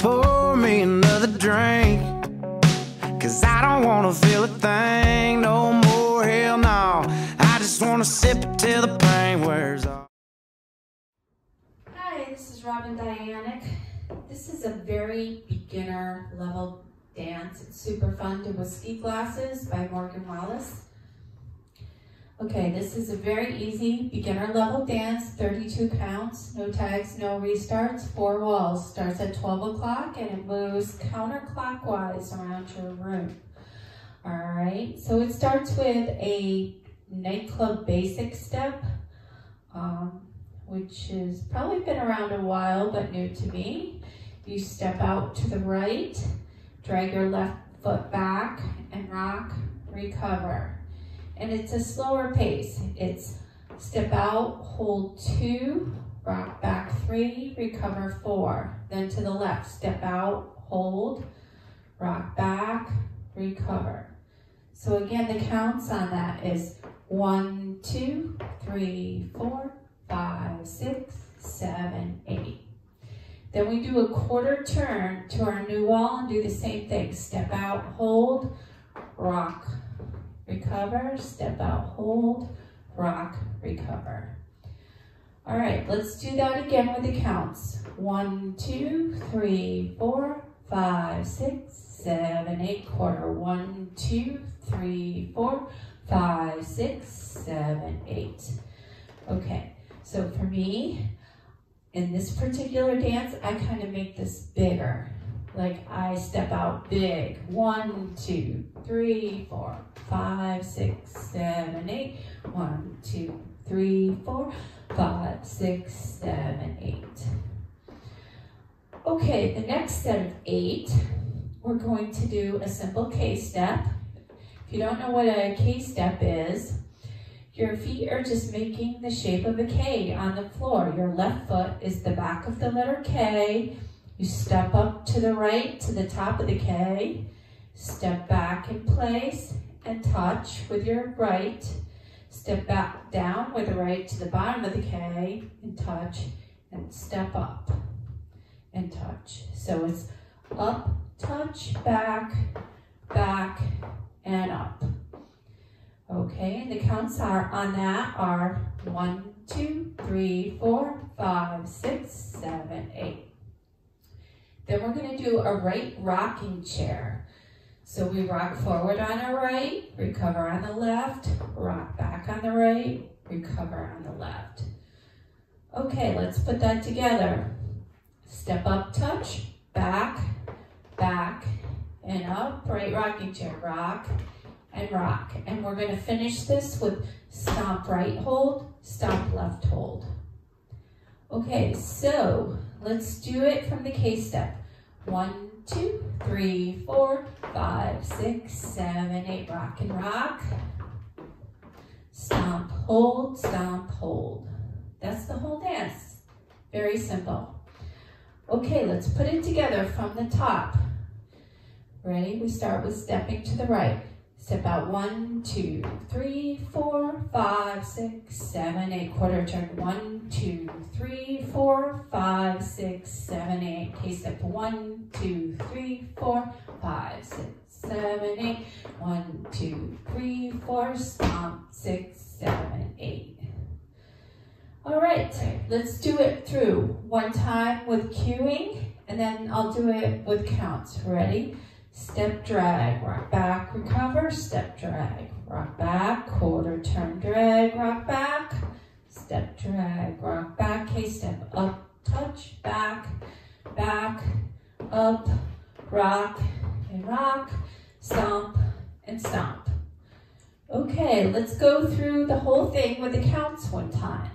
pour me another drink, 'cause I don't wanna feel a thing no more, hell no. I just wanna sip it till the pain wears off. Hi, this is Robin Dyanick. This is a very beginner level dance. It's super fun to Whiskey Glasses by Morgan Wallen. Okay, this is a very easy beginner level dance, 32 counts, no tags, no restarts, 4 walls. Starts at 12 o'clock and it moves counterclockwise around your room. All right, so it starts with a nightclub basic step, which has probably been around a while but new to me. You step out to the right, drag your left foot back and rock, recover. And it's a slower pace. It's step out, hold 2, rock back 3, recover 4. Then to the left, step out, hold, rock back, recover. So again, the counts on that is 1, 2, 3, 4, 5, 6, 7, 8. Then we do a quarter turn to our new wall and do the same thing. Step out, hold, rock, recover, step out, hold, rock, recover. All right, let's do that again with the counts. 1, 2, 3, 4, 5, 6, 7, 8, quarter. 1, 2, 3, 4, 5, 6, 7, 8. Okay, so for me, in this particular dance, I kind of make this bigger. Like I step out big. 1, 2, 3, 4, 5, 6, 7, 8. 1, 2, 3, 4, 5, 6, 7, 8. Okay, the next set of 8, we're going to do a simple K step. If you don't know what a K step is, your feet are just making the shape of a K on the floor. Your left foot is the back of the letter K. You step up to the right, to the top of the K, step back in place and touch with your right, step back down with the right to the bottom of the K and touch, and step up and touch. So it's up, touch, back, back, and up. Okay, and the counts are on that are 1, 2, 3, 4, 5, 6, 7, 8. Then we're going to do a right rocking chair. So we rock forward on our right, recover on the left, rock back on the right, recover on the left. Okay, let's put that together. Step up, touch, back, back, and up, right rocking chair, rock and rock. And we're going to finish this with stomp right hold, stomp left hold. Okay, so let's do it from the K step. 1, 2, 3, 4, 5, 6, 7, 8. Rock and rock. Stomp, hold, stomp, hold. That's the whole dance. Very simple. Okay, let's put it together from the top. Ready? We start with stepping to the right. Step out. 1, 2, 3, 4, 5, 6, 7, 8. Quarter turn. 1, 2, 3, 4, 5, 6, 7, 8. K step. 1, 2, 3, 4, 5, 6, 7, 8. 1, 2, 3, 4. Stomp. 6, 7, 8. All right, let's do it through one time with cueing, and then I'll do it with counts. Ready? Step, drag, rock back, recover, step, drag, rock back, quarter turn, drag, rock back, step, drag, rock back. K step, up, touch, back, back, up, rock and rock, stomp and stomp. Okay, let's go through the whole thing with the counts one time.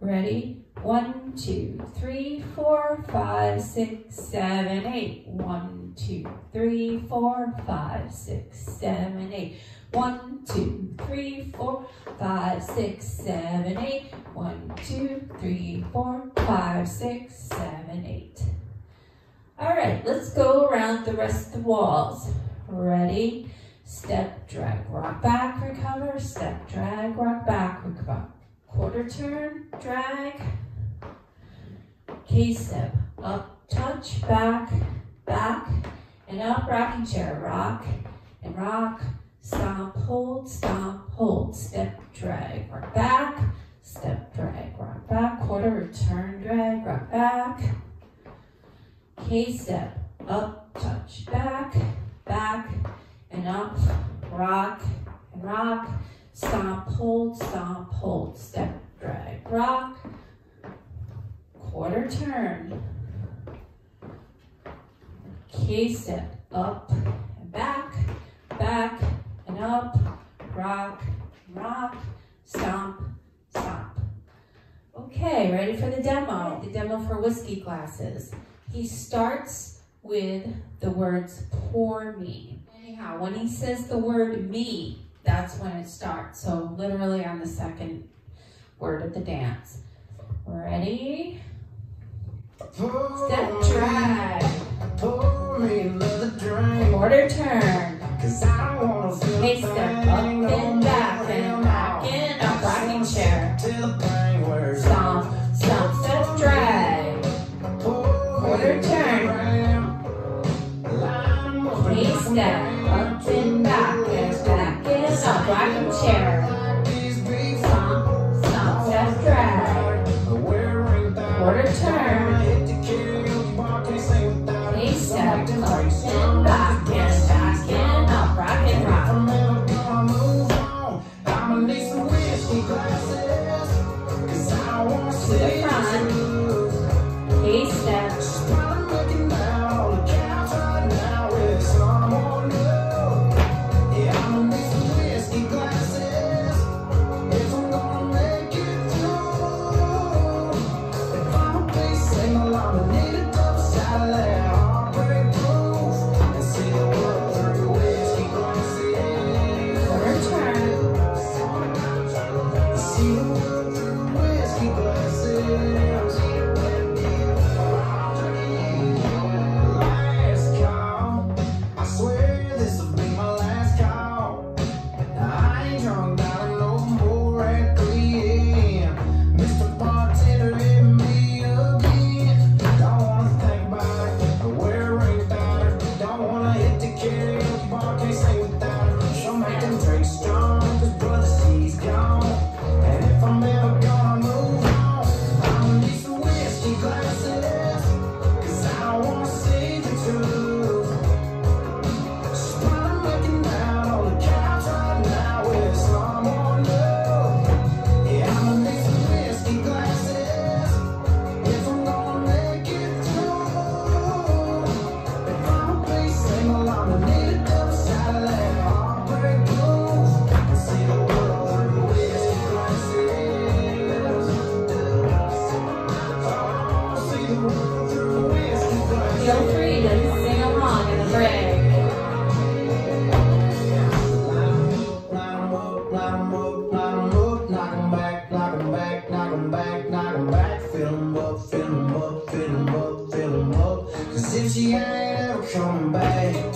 Ready? 1, 2, 3, 4, 5, 6, 7, 8. 1, 2, 3, 4, 5, 6, 7, 8. 1, 2, 3, 4, 5, 6, 7, 8. 1, 2, 3, 4, 5, 6, 7, 8. All right, let's go around the rest of the walls. Ready? Step, drag, rock back, recover, step, drag, rock back, recover. Quarter turn, drag, K-step, up, touch, back, back, and up, rocking chair, rock, and rock, stomp, hold, step, drag, rock back, step, drag, rock back, quarter return, drag, rock back, K-step, up, touch, back, back, and up, rock, and rock, stomp, hold, step, drag, rock, quarter turn, K-step, up and back, back and up, rock, rock, stomp. Okay, ready for the demo for Whiskey Glasses. He starts with the words, "Pour me." Anyhow, when he says the word "me," that's when it starts. So literally on the second word of the dance. Ready? Step, drag. Pour me another drink. Quarter turn. Cause I don't wanna feel a thing. Step up and back and back and up. Rocking chair. Till the pain wears off. Stomp, step, drag. Quarter turn. Step up and back and back and up. Rocking chair. Stomp, stomp, step, drag. Quarter turn. Step up and back and back and up, rock and rock. I'm never gonna move on. I'ma need some whiskey glasses, cause I don't wanna see the front. K-step. I'm looking down on the couch right now with someone new. Yeah, I'ma need some whiskey glasses if I'm gonna make it through. If I'm a big single, I'ma need a double salad. Fill 'em up, cause if she ain't ever coming back.